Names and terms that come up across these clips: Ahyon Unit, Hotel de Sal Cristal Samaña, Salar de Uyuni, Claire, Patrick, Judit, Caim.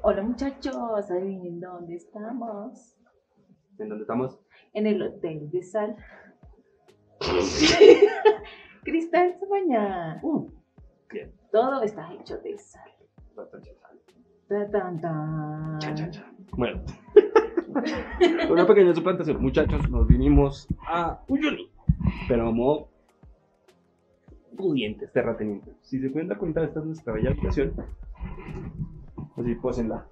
Hola muchachos, adivinen dónde estamos. ¿En dónde estamos? En el Hotel de Sal Cristal Samaña. Todo está hecho de sal. Bueno, una pequeña suplantación, muchachos, nos vinimos a Uyuni, pero a modo pudientes terratenientes. Si se pueden dar cuenta, esta es nuestra bella habitación. Así pósenla.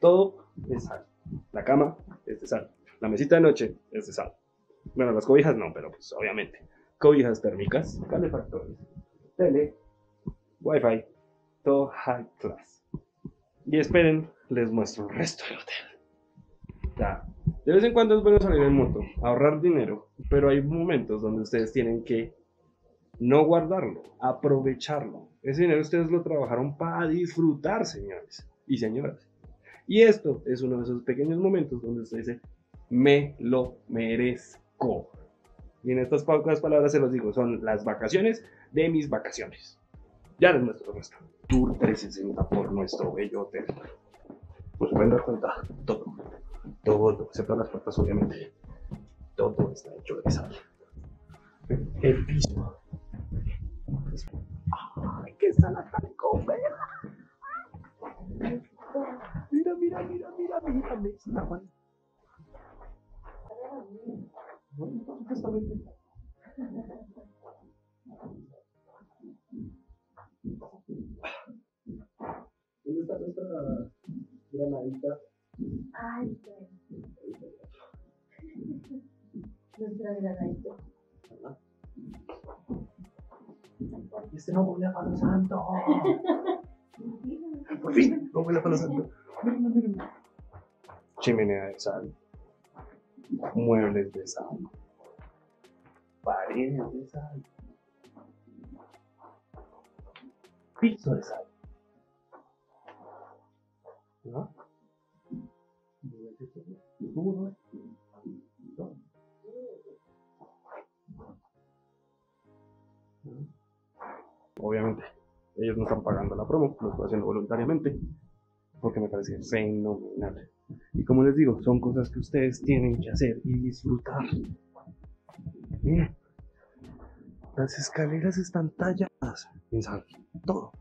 Todo es sal. La cama es de sal. La mesita de noche es de sal. Bueno, las cobijas no, pero pues obviamente. Cobijas térmicas, calefactores, tele, wifi, todo high class. Y esperen, les muestro el resto del hotel. Ya. De vez en cuando es bueno salir en moto, ahorrar dinero, pero hay momentos donde ustedes tienen que no guardarlo, aprovecharlo. Ese dinero ustedes lo trabajaron para disfrutar, señores y señoras. Y esto es uno de esos pequeños momentos donde usted dice, me lo merezco. Y en estas pocas palabras se los digo, son las vacaciones de mis vacaciones. Ya les muestro nuestro tour 360 por nuestro bello hotel. Pues se pueden dar cuenta, todo, excepto las puertas obviamente. Todo está hecho de sal. El piso. ¡Ay, qué sala tan cómoda! Mira, me estaban. ¿Dónde está nuestra granadita? ¡Ay, nuestra granadita! Este no huele a palo santo. Por fin, no huele a palo santo. Mira. Chimenea de sal, muebles de sal, paredes de sal, piso de sal, ¿no? Obviamente, ellos no están pagando la promo, lo están haciendo voluntariamente, porque me parece fenomenal. Y como les digo, son cosas que ustedes tienen que hacer y disfrutar. Miren, las escaleras están talladas en sal. Todo.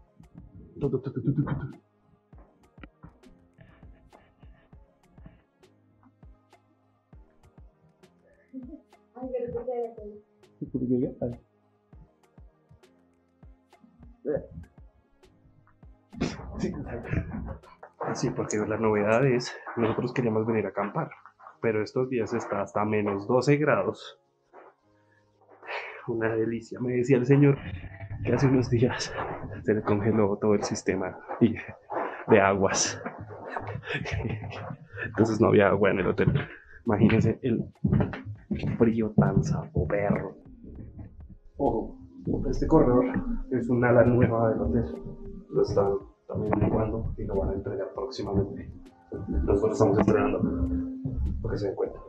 Ay, pero así, porque la novedad es, nosotros queríamos venir a acampar, pero estos días está hasta menos 12 grados. Una delicia, me decía el señor que hace unos días se le congeló todo el sistema de aguas. Entonces no había agua en el hotel. Imagínense el frío tan saboberro. Ojo. Este corredor es un ala nueva del hotel. Lo están también averiguando y lo van a entregar próximamente. Nosotros estamos entregando porque se den cuenta.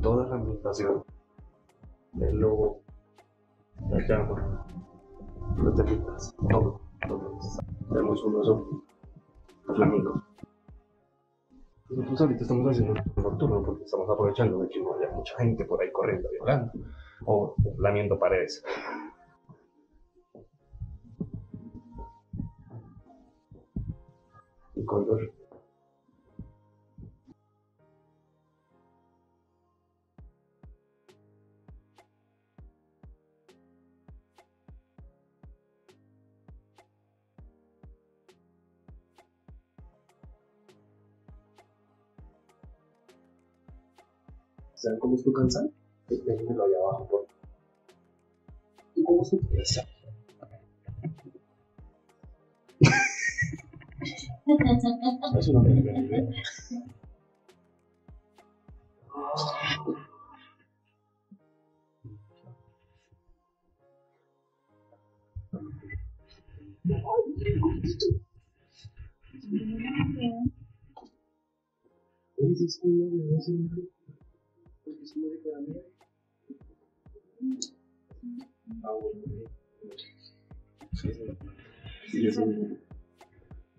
Toda la ambientación, el logo, la llama, las telitas, todo. Tenemos un oso flamenco. Nosotros ahorita estamos haciendo un nocturno porque estamos aprovechando de que no haya mucha gente por ahí corriendo y hablando o lamiendo paredes. El color. ¿Saben cómo es tu cansado? Déjenmelo allá abajo, por favor. ¿Y cómo se utiliza? Eso no me permite.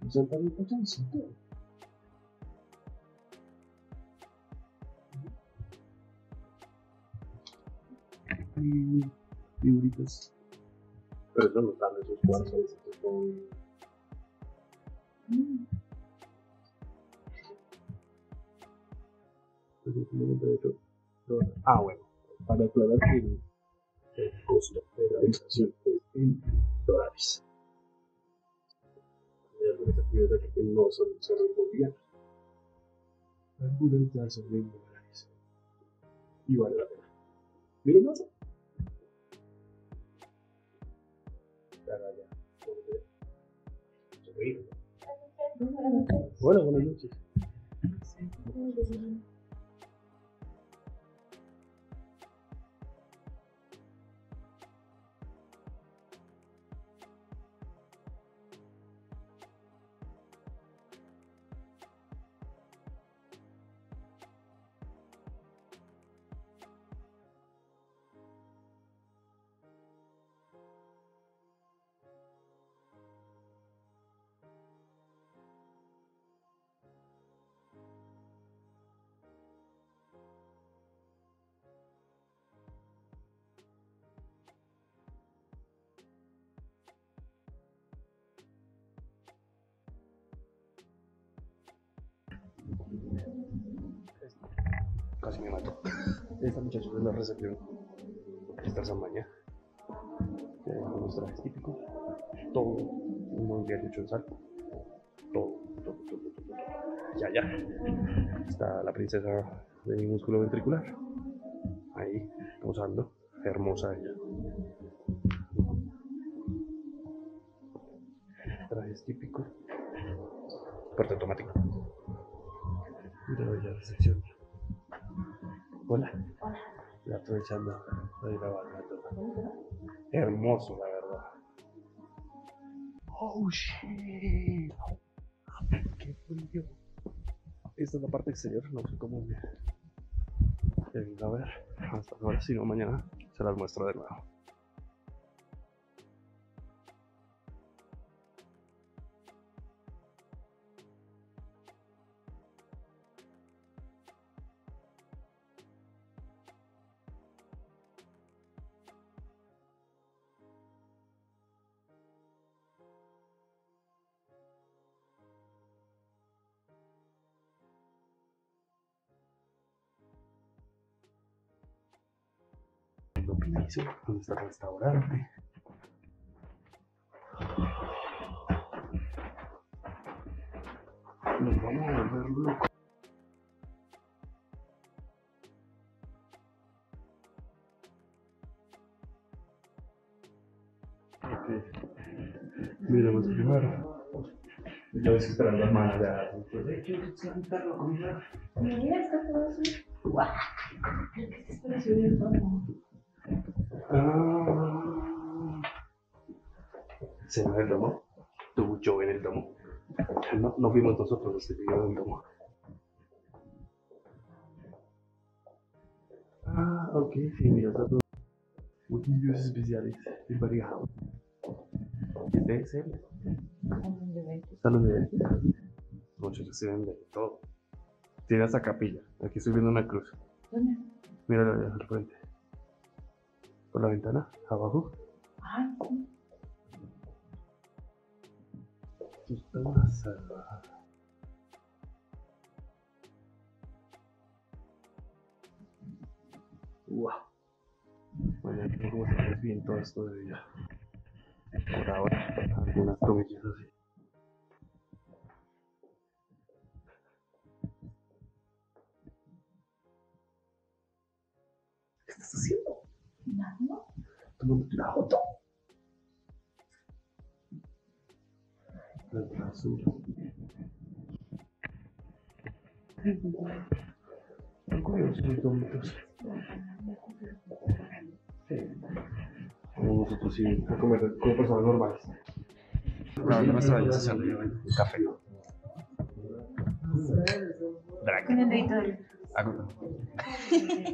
representan un potencito. Y figuritas. Pero eso no están esos cuarzos con... Ah, bueno, para aclarar que el costo de la habitación es en dólares. Hay algunas actividades que no son solo en bolivianos. Algunas ya son en dólares. Y vale la pena. ¿Vieron más? Para allá. Bueno, buenas noches. Casi me mató. Esta muchacha es la recepción Cristal Samaña. Tenemos los trajes típicos. Todo. Un día hecho en sal. Todo. Ya. Está la princesa de músculo ventricular. Ahí, posando. Hermosa ella. Trajes típicos. Corte automático. Una bella recepción. Hola. Hola. Estoy aprovechando de grabar todo. Hermoso, la verdad. Oh shit. Qué frío. Esta es la parte exterior, no sé cómo me venga a ver. Hasta ahora, si no, mañana se las muestro de nuevo. Piso, donde está el restaurante. Nos vamos a volver locos. Okay. Mira, vamos a llevar. Ya ves que estarán las manos de la... Mira, está todo así. ¡Guau! Creo que se está subiendo todo. Cena del domo, tú, yo en el domo. No vimos nosotros este video del domo. Ah, ok, sí, mira, está todo. Motivos especiales y variados. Este es el salón de eventos. Muchos reciben de todo. Tiene hasta capilla. Aquí estoy viendo una cruz. ¿Dónde? Mira la de al frente. Por la ventana, abajo. Ah, sí. Está una sala. Wow. Bueno, aquí no como se ve bien todo esto de día. Por ahora, algunas comillas así. ¿Qué estás haciendo? No. Tomando la foto. La basura. No creo que son tontos. Como nosotros sí, a comer como personas normales. No, no me extrañas, el café. Drag. Con el territorio.